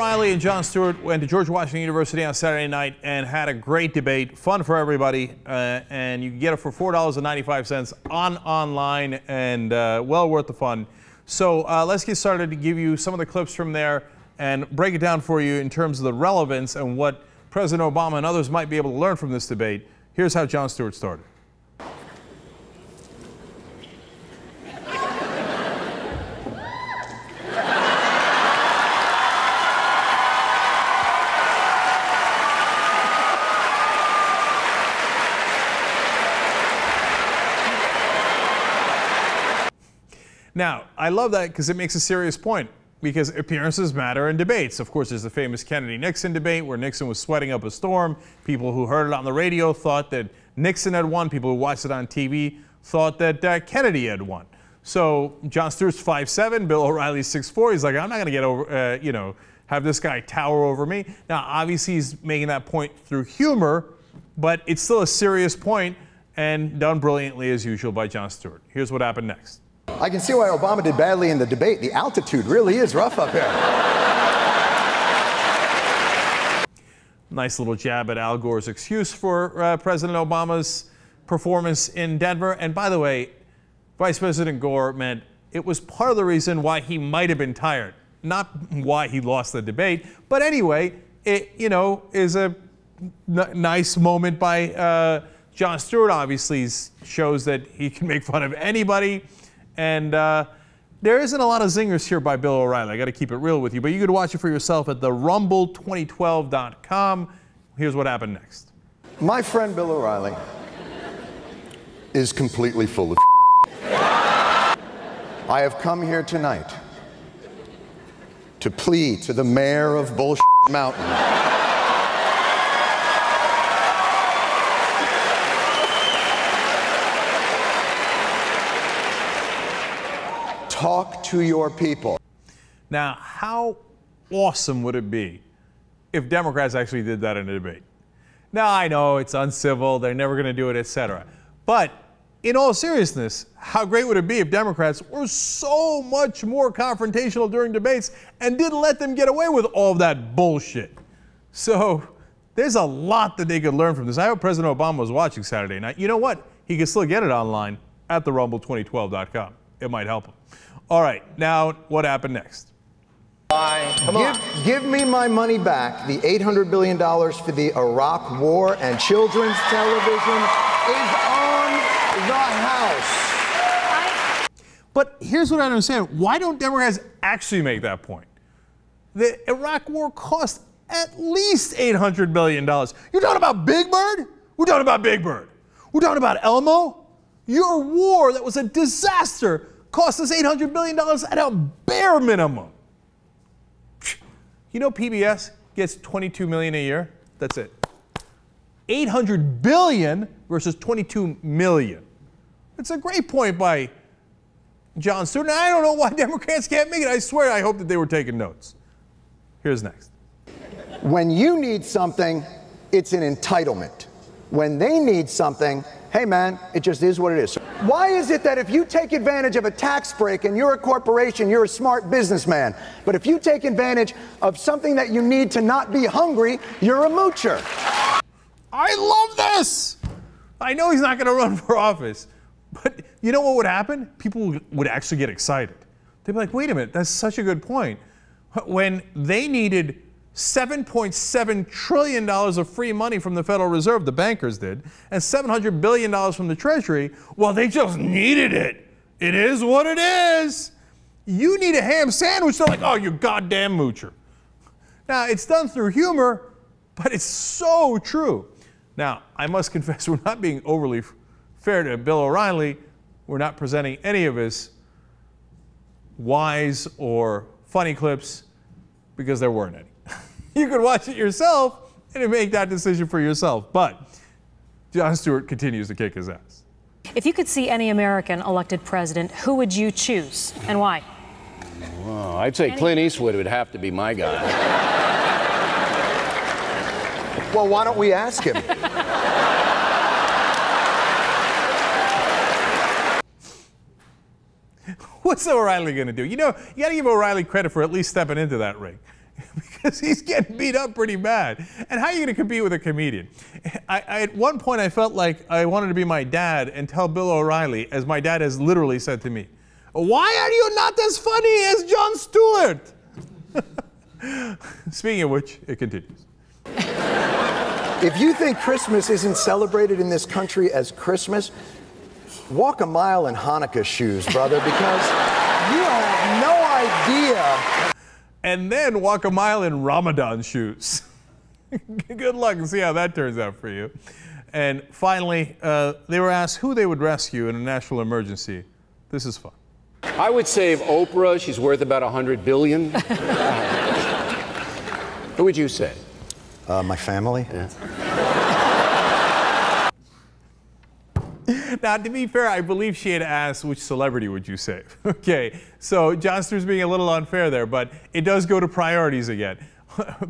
O'Reilly and Jon Stewart went to George Washington University on Saturday night and had a great debate, fun for everybody, and you can get it for $4.95 online, and well worth the fun. So let's get started to give you some of the clips from there and break it down for you in terms of the relevance and what President Obama and others might be able to learn from this debate. Here's how Jon Stewart started. Now, I love that because it makes a serious point, because appearances matter in debates. Of course, there's the famous Kennedy-Nixon debate where Nixon was sweating up a storm. People who heard it on the radio thought that Nixon had won. People who watched it on TV thought that Kennedy had won. So Jon Stewart's 5'7", Bill O'Reilly's 6'4". He's like, I'm not going to get over, you know, have this guy tower over me. Now, obviously, he's making that point through humor, but it's still a serious point and done brilliantly as usual by Jon Stewart. Here's what happened next. I can see why Obama did badly in the debate. The altitude really is rough up here. Nice little jab at Al Gore's excuse for President Obama's performance in Denver. And by the way, Vice President Gore meant it was part of the reason why he might have been tired, not why he lost the debate. But anyway, it, you know, is a nice moment by Jon Stewart. Obviously, shows that he can make fun of anybody. And there isn't a lot of zingers here by Bill O'Reilly. I got to keep it real with you, but you could watch it for yourself at TheRumble2012.com. Here's what happened next. My friend Bill O'Reilly is completely full of I have come here tonight to plead to the mayor of Bullshit Mountain. Talk to your people. Now, how awesome would it be if Democrats actually did that in a debate? Now, I know it's uncivil, they're never going to do it, etc. But in all seriousness, how great would it be if Democrats were so much more confrontational during debates and didn't let them get away with all of that bullshit? So there's a lot that they could learn from this. I hope President Obama was watching Saturday night. You know what? He could still get it online at TheRumble2012.com. It might help him. All right, now what happened next? Give me my money back, the $800 billion for the Iraq war, and children's television is on the house. But here's what I don't understand. Why don't Democrats actually make that point? The Iraq war cost at least $800 billion. You're talking about Big Bird? We're talking about Big Bird. We're talking about Elmo? Your war that was a disaster cost us $800 billion at a bare minimum. You know PBS gets $22 million a year? That's it. $800 billion versus $22 million. It's a great point by Jon Stewart. And I don't know why Democrats can't make it. I swear, I hope that they were taking notes. Here's next. When you need something, it's an entitlement. When they need something, hey man, it just is what it is. Why is it that if you take advantage of a tax break and you're a corporation, you're a smart businessman, but if you take advantage of something that you need to not be hungry, you're a moocher? I love this! I know he's not going to run for office, but you know what would happen? People would actually get excited. They'd be like, wait a minute, that's such a good point. When they needed $7.7 trillion of free money from the Federal Reserve, the bankers did, and $700 billion from the Treasury, well, they just needed it. It is what it is. You need a ham sandwich, they're like, oh, you goddamn moocher. Now, it's done through humor, but it's so true. Now, I must confess, we're not being overly fair to Bill O'Reilly. We're not presenting any of his wise or funny clips because there weren't any. You could watch it yourself and make that decision for yourself. But Jon Stewart continues to kick his ass. If you could see any American elected president, who would you choose and why? Well, I'd say Clint Eastwood would have to be my guy. Well, why don't we ask him? What's O'Reilly going to do? You know, you got to give O'Reilly credit for at least stepping into that ring. because he's getting beat up pretty bad. And how are you going to compete with a comedian? I at one point I felt like I wanted to be my dad and tell Bill O'Reilly, as my dad has literally said to me, "Why are you not as funny as Jon Stewart?" Speaking of which, it continues. If you think Christmas isn't celebrated in this country as Christmas, walk a mile in Hanukkah shoes, brother, because you have no idea. And then walk a mile in Ramadan shoes. Good luck and see how that turns out for you. And finally, they were asked who they would rescue in a national emergency. This is fun. I would save Oprah. She's worth about $100 billion. Who would you say? My family. Yeah. Now, to be fair, I believe she had asked, which celebrity would you save? Okay, so Jon Stewart's being a little unfair there, but it does go to priorities again.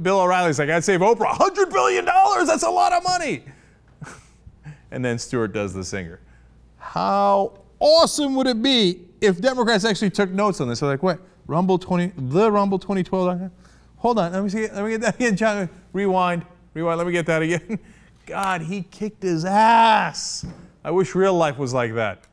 Bill O'Reilly's like, I'd save Oprah. $100 billion, that's a lot of money. And then Stewart does the singer. How awesome would it be if Democrats actually took notes on this? They're like, wait, TheRumble2012.com? Hold on, let me get that again, John. Rewind, let me get that again. God, he kicked his ass. I wish real life was like that.